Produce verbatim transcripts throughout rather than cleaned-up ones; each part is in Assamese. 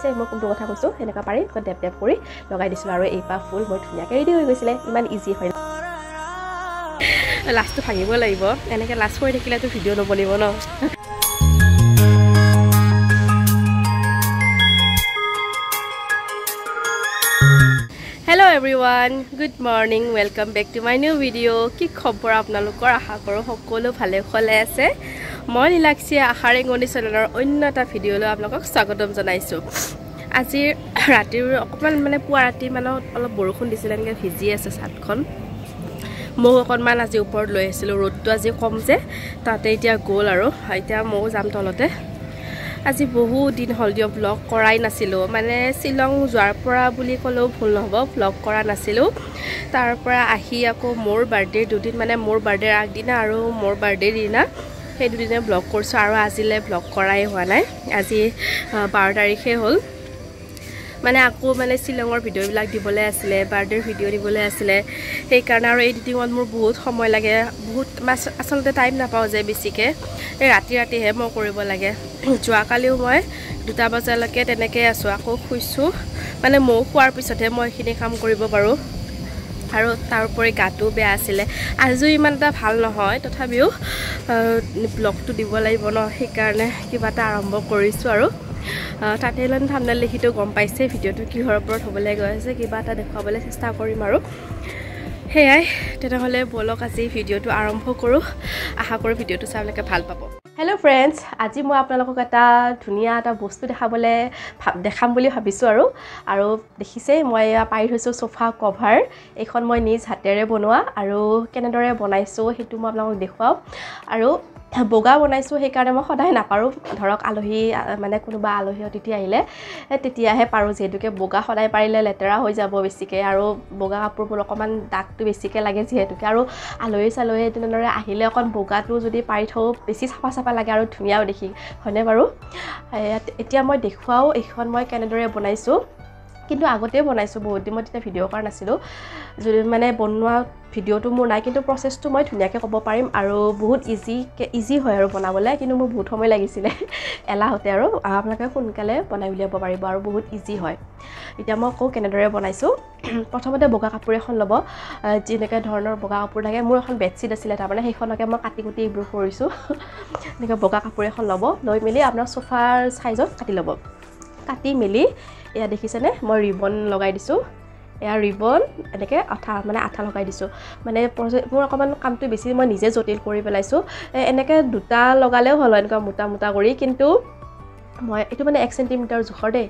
পাইছে মই কোনটো কথা কৈছো এনেকা পাৰি ক টেপ টেপ কৰি লগাই দিছিল আৰু এইপা ফুল বহুত ধুনিয়াকৈ ৰেডি হৈ গৈছিল ইমান ইজি হয় লাষ্ট ভাঙিব লাগিব এনেকে লাষ্ট কৰি দেখিলে তো ভিডিও নবলিব ন Hello everyone, good morning, welcome back to my new video. Ki khobor apnalokor aha koro hokolo bhale khole ase. Moi Nilakshi ahare gondisalor onno ta video lo apnalok swagotom janaisu. Aji rati okman mane pua rati manot olop borokhon disilen ge viji ase satkhon. Mo okman aji upor loi asilo road to aji kom je tate etia gol aro eta mo jam tolote. আজি বহু দিন হলদিও ব্লগ কৰাই নাছিলো মানে সিলং জুৱাৰ পৰা বুলি কলো ভুল নহব ব্লগ কৰা নাছিলো তাৰ পৰা আহি আকো মোৰ বাৰ্থডে দুদিন মানে মোৰ বাৰ্থডে আগদিনা আৰু মোৰ বাৰ্থডে দিনা সেই দুদিনে ব্লগ কৰছো আৰু আজিলে ব্লগ কৰাই হোৱা নাই আজি বাৰ তাৰিখে হ'ল মানে আকো মানে সিলংৰ ভিডিঅ বিলাক দিবলে আছিলে বাৰ্থডে ভিডিঅ দিবলে আছিলে সেই কাৰণে আৰু এডিটিংত মোৰ বহুত সময় লাগে বহুত আসলতে টাইম নাপাও যায় বেছিকে ৰাতি ৰাতি হে মই কৰিব লাগে জুৱা কালিও মই দুটা বজালৈকে তেনেকৈ আছো আকো খুইছো মানে মই কোৱাৰ পিছতে মই খিনি কাম কৰিব পাৰো আৰু তাৰ ওপৰি গাটো বেয়া আছিল আজি ইমানটা ভাল নহয় তথাপিও ব্লগটো দিব লাগিব ন সেই কাৰণে কিবা এটা আৰম্ভ কৰিছো আৰু তাতেলন থামনা লিখিটো গম পাইছে ভিডিওটো কি হৰ ওপৰত হ'বলৈ গৈ আছে কিবা এটা দেখাবলৈ চেষ্টা কৰিম আৰু হেয়াই তেনে হলে বলক আজি ভিডিওটো আৰম্ভ কৰো আশা কৰো ভিডিওটো চাবলৈ ভাল পাব Hello friends, আজি মই আপোনালোকক এটা ধুনিয়া এটা বস্তু দেখাবলে দেখাম বুলি ভাবিছো আৰু আৰু দেখিছে মই পাই থৈছো সোফা কভাৰ এখন মই নিজ হাতেৰে বনোৱা আৰু কেনেদৰে বনাইছো হেতু মই আপোনালোকক দেখুৱাও আৰু বগা বনাইছো সেই কাৰণে মই সদায় নাপাৰো ধৰক আলোহি মানে কোনোবা আলোহি অতিথি আহিলে তেতিয়াহে পাৰো যেহেতুকে বগা সদায় পাৰিলে লেতেৰা হৈ যাব বেছিকে আৰু বগা কাপোৰবোৰ অকমান দাগটো বেছিকে লাগে যেহেতুকে আৰু আলোহি চালোহি তেনৰে আহিলে অকন বগাটো যদি পাৰি থও বেছি সাফা সাফা লাগে আৰু ধুনিয়াও দেখি হনে বাৰু এতিয়া মই দেখুৱাও এখন মই কেনেদৰে বনাইছো কিন্তু আগতে বনাইছো বহুত দিন মই এটা ভিডিও কৰা নাছিলো যদি মানে বনোৱা ভিডিওটো মোৰ নাই কিন্তু প্ৰসেসটো মই ধুনিয়াকৈ ক'ব পাৰিম আৰু বহুত ইজি ইজি হয় আৰু বনাবলৈ কিন্তু মোৰ বহুত সময় লাগিছিল এলাহতে আৰু আপোনালোকে কোনকালে বনাই উলিয়াব পাৰিব আৰু বহুত ইজি হয় এতিয়া মই কো কেনেদৰে বনাইছো প্ৰথমতে বগা কাপোৰ এখন লব যেনেকৈ ধৰণৰ বগা কাপোৰ লাগে মোৰ এখন বেডশিট আছিল তাৰ মানে সেইখনকে মই কাটি কুটি ইব্ৰু কৰিছো এনেকৈ বগা কাপোৰ এখন লব লৈ মেলি আপোনাৰ সোফাৰ সাইজত কাটি লব কাটি মেলি এয়া দেখিছেনে মই ৰিবন লগাই দিছো এয়া ৰিবন এনেকে আঠা মানে আঠা লগাই দিছো মানে মোৰ অকমান কামটো বেছি মই নিজে জটিল কৰি পেলাইছো এনেকে দুটা লগালেও হল এনেকা মোটা মোটা কৰি কিন্তু মই এটো মানে এক চেন্টিমিটাৰ জোখৰ দে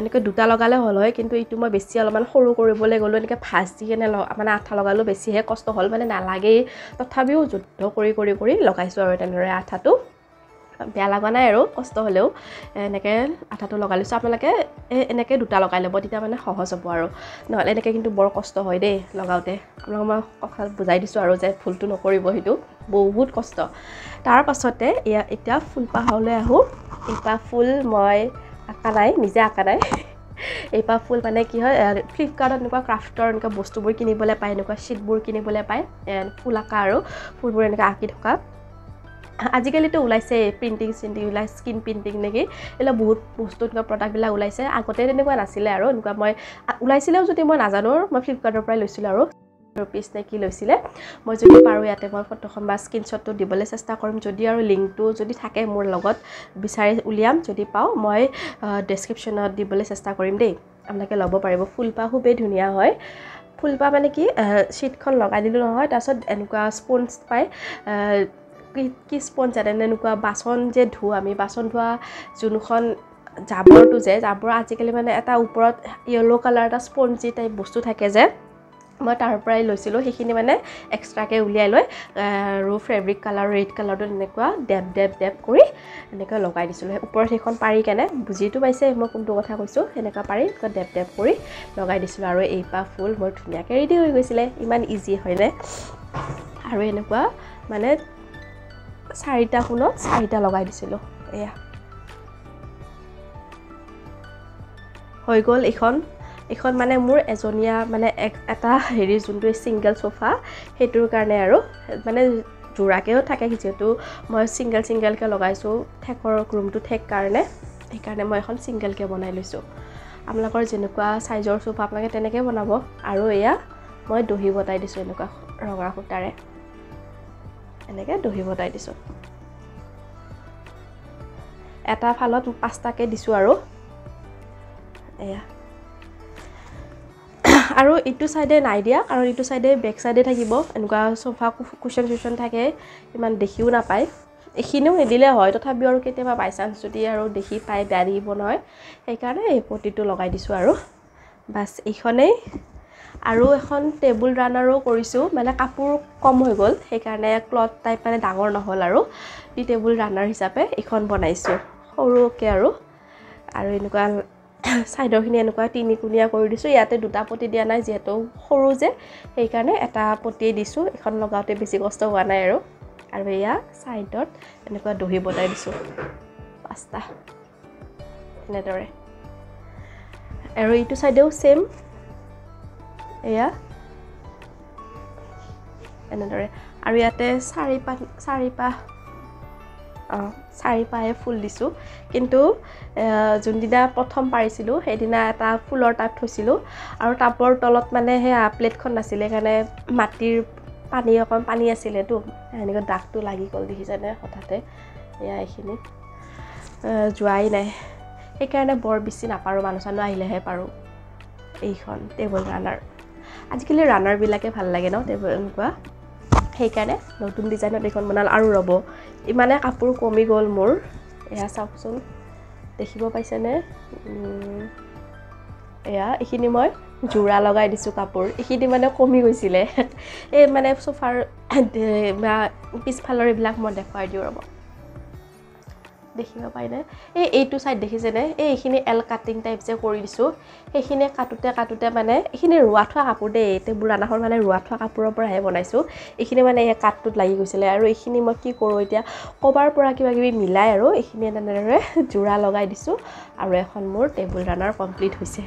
এনেকে দুটা লগালে হল হয় কিন্তু এটো মই বেছি অলমান সৰু কৰিবলে গলো এনেকে ভাজি কেনে মানে আঠা লগালো বেছি হে কষ্ট হল মানে নালাগে তথাপিও যুদ্ধ কৰি কৰি কৰি লগাইছো আৰু তেনৰে আঠাটো বেয়া লাগা নাই আৰু কষ্ট হলেও এনেকে আঠাটো লগাইছো আপোনালোকে এনেকে দুটা লগাই লব তেতিয়া মানে সহজ হ'ব আৰু নহলে এনেকে কিন্তু বৰ কষ্ট হয় দে লগাওতে আপোনাক মই কথা বুজাই দিছো আৰু যে ফুলটো নকৰিব হেতু বহুত কষ্ট তাৰ পাছতে এটা ফুলপাহলৈ আহো এটা ফুল মই আঁকা নাই নিজে আঁকা নাই এটা ফুল মানে কি হয় ফ্লিপকাৰ্টত এনেকুৱা ক্ৰাফ্টৰ এনেকুৱা বস্তুবোৰ কিনিবলৈ পায় এনেকুৱা শীটবোৰ কিনিবলৈ পায় ফুল আঁকা আৰু ফুলবোৰ এনেকৈ আঁকি থকা আজিকালি তো উলাইছে প্ৰিন্টিং সিন্টিং উলাইছে স্কিন প্ৰিন্টিং নেকি এলা বহুত বস্তু এনেকুৱা প্ৰডাক্ট বিলা উলাইছে আগতে এনেকুৱা নাছিলে আৰু এনেকুৱা মই উলাইছিলেও যদি মই নাজানো মই ফ্লিপকাৰ্টৰ পৰা লৈছিলো আৰু পিছ নেকি লৈছিলে মই যদি পাৰো ইয়াতে মই ফটোখন বা স্ক্ৰীনশ্বটটো দিবলৈ চেষ্টা কৰিম যদি আৰু লিংকটো যদি থাকে মোৰ লগত বিচাৰি উলিয়াম যদি পাও মই ডেসক্ৰিপচনত দিবলৈ চেষ্টা কৰিম দেই আপোনালোকে লব পাৰিব ফুলপা খুবেই ধুনিয়া হয় ফুলপা মানে কি শীটখন লগাই দিলো নহয় তাৰছত এনেকুৱা স্পঞ্জ পাই কি স্পঞ্জ এনেকুৱা বাসন যে ধু আমি বাসন ধোৱা জুনখন জাবৰটো যে জাবৰ আজিকালি মানে এটা ওপৰত ইয়েলো কালাৰ এটা স্পঞ্জি টাইপ বস্তু থাকে যে মই তাৰ পৰাই লৈছিলো সেইখিনি মানে এক্সট্ৰাকে উলিয়াই লৈ ৰ ফেব্ৰিক কালাৰ ৰেড কালাৰটো এনেকুৱা ডেপ ডেপ ডেপ কৰি এনেকৈ লগাই দিছিলো ওপৰত সেইখন পাৰি কেনে বুজিটো পাইছে মই কোনটো কথা কৈছো এনেকৈ পাৰি ডেপ ডেপ কৰি লগাই দিছিলো আৰু এইপা ফুল বৰ ধুনিয়াকৈ ৰেডি হৈ গৈছিল ইমান ইজি হয়নে আৰু এনেকুৱা মানে চাৰিটা ফুলত চাৰিটা লগাই দিছিল এয়া হৈ গল এখন এখন মানে মোৰ এজনিয়া মানে এটা হেৰি যোনটো সিঙ্গেল সোফা হেতুৰ কাৰণে আৰু মানে জোৰাকেও থাকে কিছেতো মই সিঙ্গেল সিঙ্গেলকে লগাইছো ঠেকৰ ৰুমটো ঠেক কাৰণে এখানে মই এখন সিঙ্গেল কে বনাই লৈছো আমলাকৰ যেনেকুৱা সাইজৰ সোপ আপোনাকে তেনেকৈ বনাব আৰু এয়া মই দহি বটাই দিছো এনেকুৱা ৰঙা ফুটাৰে এনেকৈ দহি বটাই দিছো এটা ফালত পাঁচটা কে দিছো আৰু এয়া আৰু ইটো সাইডে নাই দিয়া আৰু ইটো সাইডে ব্যাক সাইডে থাকিব এনেকুৱা সোফা কুশন কুশন থাকে ইমান দেখিও না পায় এখিনো নিদিলে হয় তথাপি আৰু কেতিয়াবা বাই চান্স যদি আৰু দেখি পাই দাৰি বনায় সেইকাৰণে এই পটিটো লগাই দিছো আৰু বাস এইখনেই আৰু এখন টেবুল ৰানাৰো কৰিছো মানে কাপোৰ কম হৈ গল সেইকাৰণে ক্লথ টাইপ মানে ডাঙৰ নহল আৰু ই টেবুল ৰানাৰ হিচাপে এখন বনাইছো সৰুকে আৰু আৰু এনেকুৱা সাইডৰ খিনি এনেকুৱা তিনি কোণীয়া কৰি দিছো ইয়াতে দুটা পটি দিয়া নাই যেহেতু সৰু যে সেইকাৰণে এটা পটি দিছো এখন লগাওতে বেছি কষ্ট হোৱা নাই আৰু আৰ এয়া সাইডত এনেকুৱা দহি বটাই দিছো পাঁচটা এনেদৰে আৰু ইটো সাইডেও সেম এয়া এনেদৰে আৰু ইয়াতে চাৰি পা চাৰি পা অ চাৰি পায়ে ফুল দিছো কিন্তু জুনদিনা প্ৰথম পাৰিছিলো সেইদিনা এটা ফুলৰ টাব থৈছিল আৰু টাবৰ তলত মানে হে প্লেটখন নাছিলে কাৰণে মাটিৰ পানী অকন পানী আছিলে তো এনেকৈ দাগটো লাগি গল দেখিছানে হঠাতে এয়া এখিনি জুৱাই নাই সেইকাৰণে বৰ বেছি নাপাৰো মানুছানো আহিলেহে পাৰো এইখন টেবল ৰানাৰ আজিকালি ৰানাৰ বিলাকে ভাল লাগে ন টেবল এনেকুৱা সেইকাৰণে নতুন ডিজাইনত এখন বনাল আৰু ৰব ইমানে কাপোৰ কমি গল মোৰ এয়া চাওকচোন দেখিব পাইছেনে এয়া এখিনি মই জোড়া লগাই দিছো কাপোৰ এখিনি মানে কমি গৈছিলে এই মানে সোফাৰ বা পিছফালৰ বিলাক মই দেখাই দিও ৰব দেখিব পাইনে এই এইটো সাইড দেখিছেনে এই এখিনি এল কাটিং টাইপ যে কৰি দিছো এখিনি কাটুতে কাটুতে মানে এখিনি ৰুৱাঠা কাপোৰ দে টেবুল ৰানাৰ মানে ৰুৱাঠা কাপোৰৰ পৰা হে বনাইছো এখিনি মানে এই কাটটোত লাগি গৈছিলে আৰু এখিনি মই কি কৰো এতিয়া কভাৰ পৰা কিবা কিবি মিলাই আৰু এখিনি এনেদৰে জোড়া লগাই দিছো আৰু এখন মোৰ টেবুল ৰানাৰ কমপ্লিট হৈছে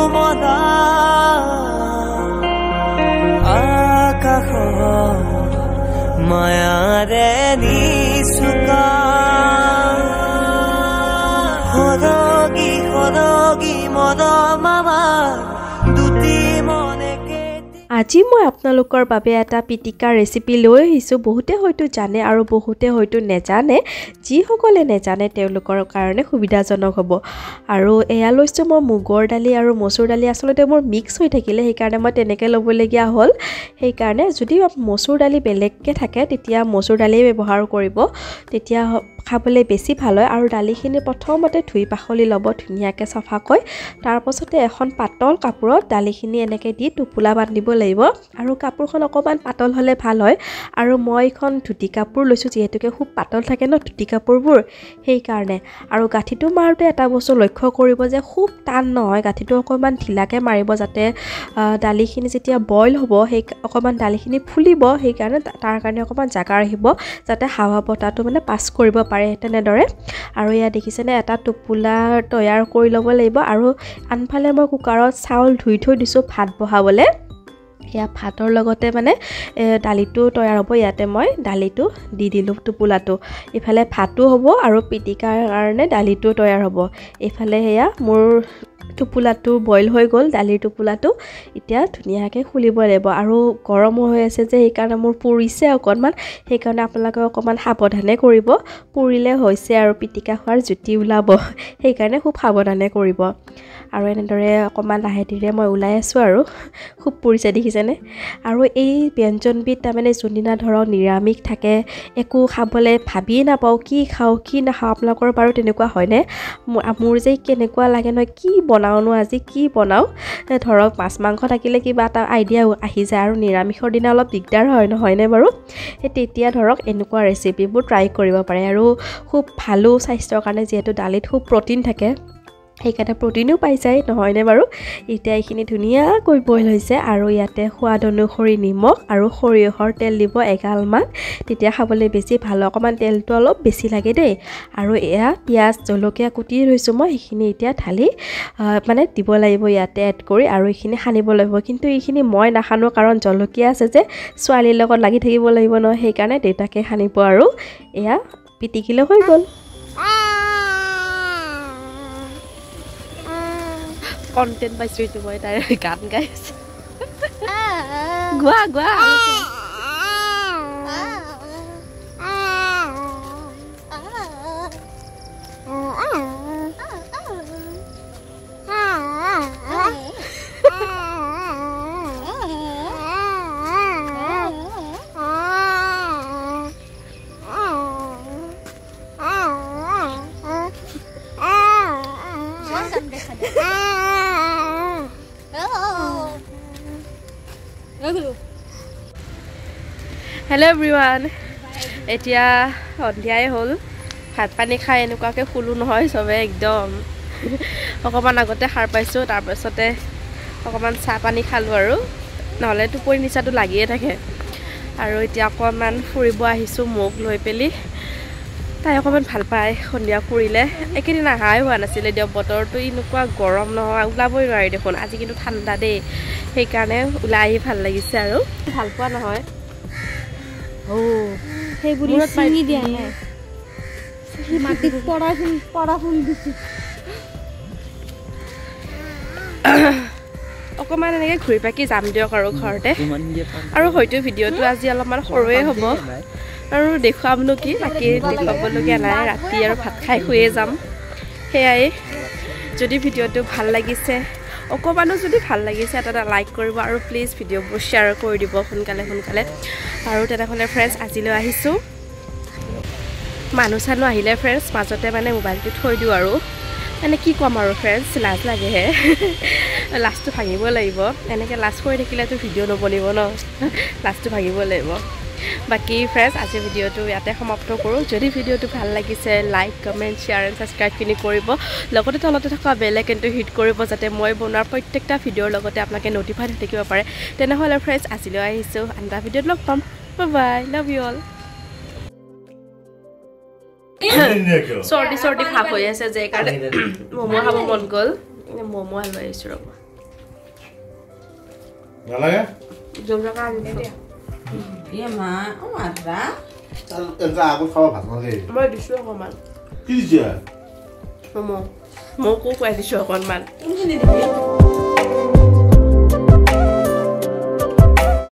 मदा आका खो माया दे Hodogi, hodogi, modo mama, duti mone keti. আজি মই আপোনালোকৰ বাবে এটা পিটিকা ৰেচিপি লৈ আহিছো বহুতে হয়তো জানে আৰু বহুতে হয়তো নেজানে যি সকলে নেজানে তেওঁলোকৰ কাৰণে সুবিধাজনক হ'ব আৰু এয়া লৈছো মই মুগৰ দালি আৰু মসুৰ দালি আসলতে মোৰ মিক্স হৈ থাকিলে সেই কাৰণে মই তেনেকৈ লবলগিয়া হ'ল সেই কাৰণে যদি মসুৰ দালি বেলেগকে থাকে তেতিয়া মসুৰ দালি ব্যৱহাৰ কৰিব তেতিয়া খাবলৈ বেছি ভাল হয় আৰু দালিখিনি প্ৰথমতে ধুই পাখলি লব ধুনিয়াকে সফা কৈ তাৰ পাছতে এখন পাতল কাপোৰত দালিখিনি এনেকে দি টুপুলা বান্ধিব লাগিব আৰু কাপোৰখন অকমান পাতল হলে ভাল হয় আৰু মই এখন ধুতি কাপোৰ লৈছো যেহেতুকে খুব পাতল থাকে ন ধুতি কাপোৰবোৰ সেই কাৰণে আৰু গাঁঠিটো মাৰোতে এটা বস্তু লক্ষ্য কৰিব যে খুব টান নহয় গাঁঠিটো অকমান ঢিলাকে মাৰিব যাতে দালিখিনি যেতিয়া বইল হ'ব সেই অকমান দালিখিনি ফুলিব সেই কাৰণে তাৰ কাৰণে অকমান জাগা ৰাখিব যাতে হাৱা বতাহটো মানে পাছ কৰিব পাৰে তেনেদৰে আৰু ইয়া দেখিছেনে এটা টুপুলা তৈয়াৰ কৰি লব লাগিব আৰু আনফালে মই কুকাৰত চাউল ধুই থৈ দিছো ভাত বহাবলে ইয়া ভাতৰ লগতে মানে দালিটো তৈয়াৰ হ'ব ইয়াতে মই দালিটো দি দিলু টুপুলাটো ইফালে ভাতটো হ'ব আৰু পিটিকাৰ কাৰণে দালিটো তৈয়াৰ হ'ব ইফালে হেয়া মোৰ টোপোলাটো বইল হৈ গল দালি টোপোলাটো এতিয়া ধুনিয়াকে খুলিব লাগিব আৰু গৰম হৈ আছে যে এই কাৰণে মোৰ পুৰিছে অকনমান সেই কাৰণে আপোনালোকে অকনমান সাবধানে কৰিব পুৰিলে হৈছে আৰু পিটিকা খোৱাৰ জুতি উলাব সেই কাৰণে খুব সাবধানে কৰিব আৰু এনেদৰে অকনমান লাহেদিৰে মই উলাই আছো আৰু খুব পুৰিছে দেখিছেনে আৰু এই ব্যঞ্জনবিধ মানে জুনিনা ধৰক নিৰামিষ থাকে একো খাবলে ভাবি নাপাও কি খাও কি নাখাও আপোনালোকৰ বাৰু তেনেকুৱা হয়নে মোৰ যে কেনেকুৱা লাগে ন কি বনাওনো আজি কি বনাও ধৰক মাছ মাংস থাকিলে কিবা এটা আইডিয়া আহি যায় আৰু নিৰামিষৰ দিনা অলপ দিগদাৰ হয় ন হয়নে বাৰু তেতিয়া ধৰক এনেকুৱা ৰেচিপিবোৰ ট্ৰাই কৰিব পাৰে আৰু খুব ভালো স্বাস্থ্যৰ কাৰণে যেহেতু দালিত খুব প্ৰটিন থাকে এইকাৰণে প্ৰটিনো পাই যায় নহয়নে বাৰু এতিয়া এইখিনি ধুনিয়াকৈ বইল হৈছে আৰু ইয়াতে সোৱাদ অনুসৰি নিমখ আৰু সৰিয়হৰ তেল দিব এগালমান তেতিয়া খাবলৈ বেছি ভাল অকমান তেলটো অলপ বেছি লাগে দেই আৰু এয়া পিয়াজ জলকীয়া কুটি ৰৈছো মই এইখিনি এতিয়া ঢালি মানে দিব লাগিব ইয়াতে এড কৰি আৰু এইখিনি খানিব লাগিব কিন্তু এইখিনি মই নাখানো কাৰণ জলকীয়া আছে যে ছোৱালীৰ লগত লাগি থাকিব লাগিব ন সেই কাৰণে দেউতাকে খানিব আৰু এয়া পিটিকিলে হৈ গ'ল Content by Street Boy, I got guys. Gua, gua. Hello everyone. এতিয়া অন্ধ্যায় হল ভাত পানি খাই এনেকুৱাকে ফুলু নহয় সবে একদম অকমান আগতে খাৰ পাইছো তাৰ পাছতে অকমান চা পানি খালো আৰু নহলে তুপৰি নিচাটো লাগিয়ে থাকে আৰু এতিয়া অকমান ফুৰিব আহিছো মোক লৈ পেলি তাই অকমান ভাল পায় অন্ধ্যা ফুৰিলে একেদিন আহাই হোৱা নাছিল দিয়া বতৰটো ইনকুৱা গৰম নহয় উলাবই নোৱাৰি দেখোন আজি কিন্তু ঠাণ্ডা দেই সেই কাৰণে উলাই ভাল লাগিছে আৰু ভাল পোৱা নহয় Oh, hey, buddy, what are you doing? Matik, para fun, para fun, this is. Okay, man, I need to creep. I keep some video. I record it. I record your video. Today, I am going to horror video. I am going to show you guys. Like, I am going to show you guys. I am going to show you guys. Hey, today video is good. অকমানো যদি ভাল লাগিছে এটা লাইক কৰিব আৰু প্লিজ ভিডিওবোৰ শেয়াৰ কৰি দিব সোনকালে সোনকালে আৰু তেটাখনে ফ্ৰেন্ডছ আজিলৈ আহিছো মানুছানো আহিলে ফ্ৰেন্ডছ মাজতে মানে মোবাইলটো থৈ দিও আৰু মানে কি কম আৰু ফ্ৰেন্ডছ লাজ লাগে হে লাজটো ভাঙিব লাগিব এনেকে লাজ কৰি থাকিলেতো ভিডিও নবনিব ন লাজটো ভাঙিব লাগিব বাকি ফ্ৰেন্ডছ আজি ভিডিওটো ইয়াতে সমাপ্ত কৰো যদি ভিডিওটো ভাল লাগিছে like comment share and subscribe কিনি কৰিব লগতে তলতে থকা বেল আইকনটো হিট কৰিব যাতে মই বনোৱাৰ প্ৰত্যেকটা ভিডিওৰ লগতে আপোনাকে নটিফাই থাকিব পাৰে তেনেহলে ফ্ৰেন্ডছ আজিলৈ আহিছো আনটা ভিডিওত লগ পাম bye bye love you all সৰি সৰি খাব হৈ আছে যে কাৰণে মোমো খাব মন গল মোমো লৈ আহিছো ৰব নালাগে জলজা কাম Yeah, ma. Oh, my God. That's why I'm going to eat. What is your name? What is your name? Momo. Momo, what is your name?